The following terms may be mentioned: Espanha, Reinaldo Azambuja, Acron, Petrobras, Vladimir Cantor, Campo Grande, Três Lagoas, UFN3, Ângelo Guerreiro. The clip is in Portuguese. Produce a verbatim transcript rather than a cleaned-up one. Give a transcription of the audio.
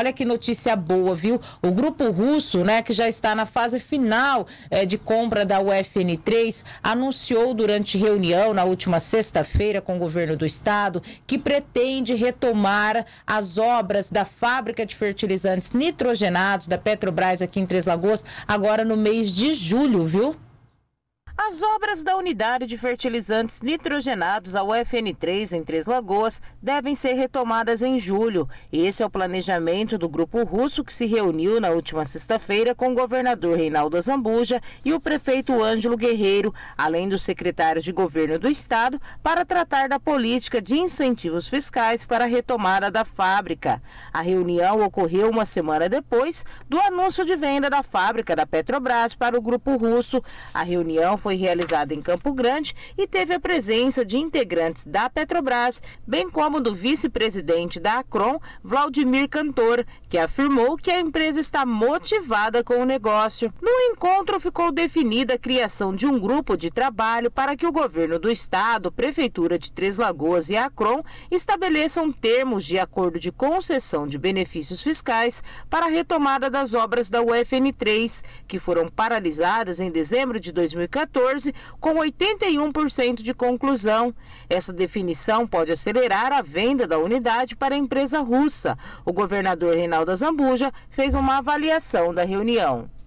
Olha que notícia boa, viu? O grupo russo, né, que já está na fase final eh, de compra da U F N três, anunciou durante reunião na última sexta-feira com o governo do estado que pretende retomar as obras da fábrica de fertilizantes nitrogenados da Petrobras aqui em Três Lagoas agora no mês de julho, viu? As obras da unidade de fertilizantes nitrogenados, a U F N três, em Três Lagoas, devem ser retomadas em julho. Esse é o planejamento do grupo russo que se reuniu na última sexta-feira com o governador Reinaldo Azambuja e o prefeito Ângelo Guerreiro, além dos secretários de governo do estado, para tratar da política de incentivos fiscais para a retomada da fábrica. A reunião ocorreu uma semana depois do anúncio de venda da fábrica da Petrobras para o grupo russo. A reunião foi Foi realizada em Campo Grande e teve a presença de integrantes da Petrobras, bem como do vice-presidente da Acron, Vladimir Cantor, que afirmou que a empresa está motivada com o negócio. No encontro ficou definida a criação de um grupo de trabalho para que o governo do estado, Prefeitura de Três Lagoas e a Acron estabeleçam termos de acordo de concessão de benefícios fiscais para a retomada das obras da U F N três, que foram paralisadas em dezembro de dois mil e quatorze, com oitenta e um por cento de conclusão. Essa definição pode acelerar a venda da unidade para a empresa russa. O governador Reinaldo Azambuja fez uma avaliação da reunião.